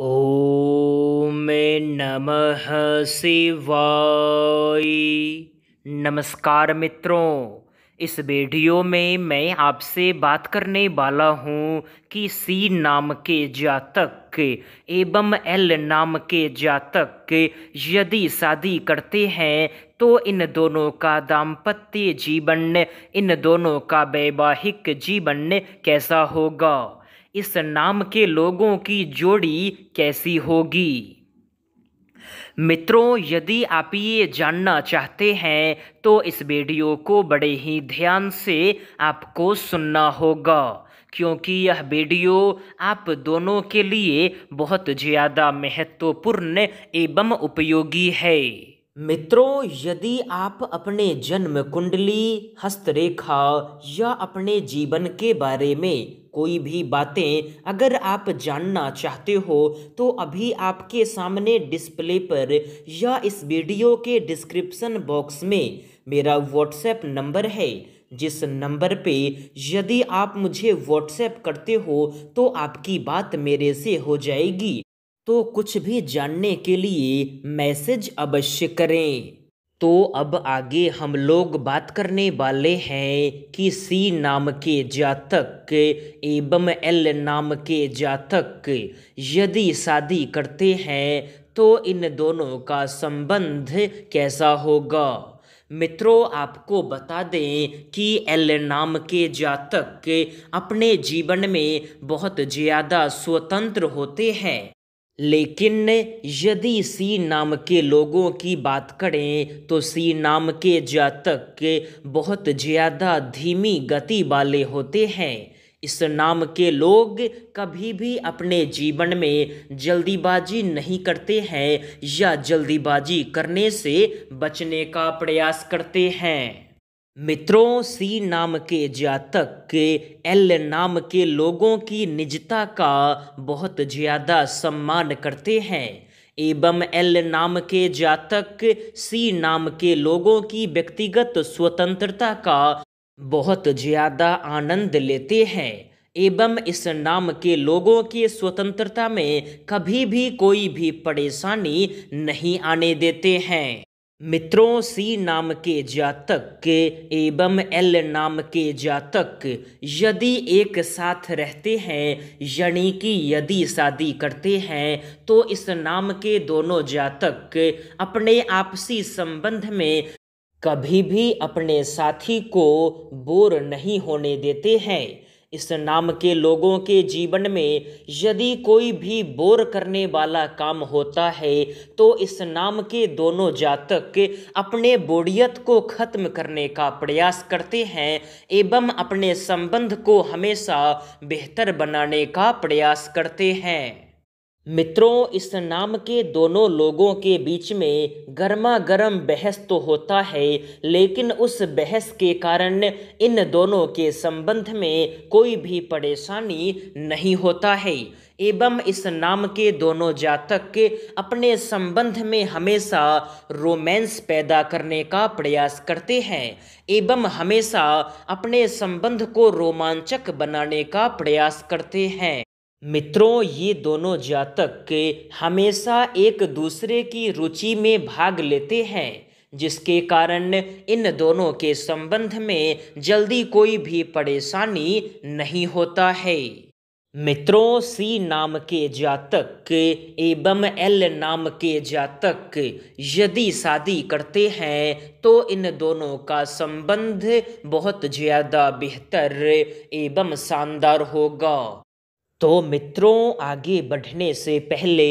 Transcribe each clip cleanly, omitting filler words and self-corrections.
ओम नमः शिवाय। नमस्कार मित्रों, इस वीडियो में मैं आपसे बात करने वाला हूँ कि सी नाम के जातक एवं एल नाम के जातक यदि शादी करते हैं तो इन दोनों का दाम्पत्य जीवन, इन दोनों का वैवाहिक जीवन कैसा होगा, इस नाम के लोगों की जोड़ी कैसी होगी। मित्रों, यदि आप ये जानना चाहते हैं तो इस वीडियो को बड़े ही ध्यान से आपको सुनना होगा, क्योंकि यह वीडियो आप दोनों के लिए बहुत ज़्यादा महत्वपूर्ण एवं उपयोगी है। मित्रों, यदि आप अपने जन्म कुंडली, हस्तरेखा या अपने जीवन के बारे में कोई भी बातें अगर आप जानना चाहते हो तो अभी आपके सामने डिस्प्ले पर या इस वीडियो के डिस्क्रिप्शन बॉक्स में मेरा व्हाट्सएप नंबर है, जिस नंबर पे यदि आप मुझे व्हाट्सएप करते हो तो आपकी बात मेरे से हो जाएगी। तो कुछ भी जानने के लिए मैसेज अवश्य करें। तो अब आगे हम लोग बात करने वाले हैं कि सी नाम के जातक एवं एल नाम के जातक यदि शादी करते हैं तो इन दोनों का संबंध कैसा होगा। मित्रों, आपको बता दें कि एल नाम के जातक अपने जीवन में बहुत ज़्यादा स्वतंत्र होते हैं, लेकिन यदि सी नाम के लोगों की बात करें तो सी नाम के जातक बहुत ज़्यादा धीमी गति वाले होते हैं। इस नाम के लोग कभी भी अपने जीवन में जल्दीबाजी नहीं करते हैं या जल्दीबाजी करने से बचने का प्रयास करते हैं। मित्रों, सी नाम के जातक एल नाम के लोगों की निजता का बहुत ज़्यादा सम्मान करते हैं एवं एल नाम के जातक सी नाम के लोगों की व्यक्तिगत स्वतंत्रता का बहुत ज़्यादा आनंद लेते हैं एवं इस नाम के लोगों की स्वतंत्रता में कभी भी कोई भी परेशानी नहीं आने देते हैं। मित्रों, सी नाम के जातक एवं एल नाम के जातक यदि एक साथ रहते हैं, यानी कि यदि शादी करते हैं, तो इस नाम के दोनों जातक अपने आपसी संबंध में कभी भी अपने साथी को बोर नहीं होने देते हैं। इस नाम के लोगों के जीवन में यदि कोई भी बोर करने वाला काम होता है तो इस नाम के दोनों जातक अपने बोरियत को ख़त्म करने का प्रयास करते हैं एवं अपने संबंध को हमेशा बेहतर बनाने का प्रयास करते हैं। मित्रों, इस नाम के दोनों लोगों के बीच में गर्मा गर्म बहस तो होता है, लेकिन उस बहस के कारण इन दोनों के संबंध में कोई भी परेशानी नहीं होता है एवं इस नाम के दोनों जातक अपने संबंध में हमेशा रोमांस पैदा करने का प्रयास करते हैं एवं हमेशा अपने संबंध को रोमांचक बनाने का प्रयास करते हैं। मित्रों, ये दोनों जातक हमेशा एक दूसरे की रुचि में भाग लेते हैं, जिसके कारण इन दोनों के संबंध में जल्दी कोई भी परेशानी नहीं होता है। मित्रों, सी नाम के जातक एवं एल नाम के जातक यदि शादी करते हैं तो इन दोनों का संबंध बहुत ज़्यादा बेहतर एवं शानदार होगा। तो मित्रों, आगे बढ़ने से पहले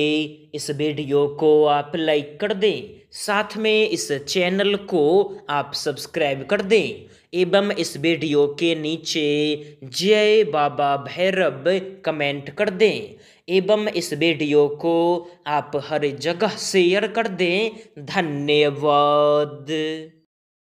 इस वीडियो को आप लाइक कर दें, साथ में इस चैनल को आप सब्सक्राइब कर दें एवं इस वीडियो के नीचे जय बाबा भैरव कमेंट कर दें एवं इस वीडियो को आप हर जगह शेयर कर दें। धन्यवाद।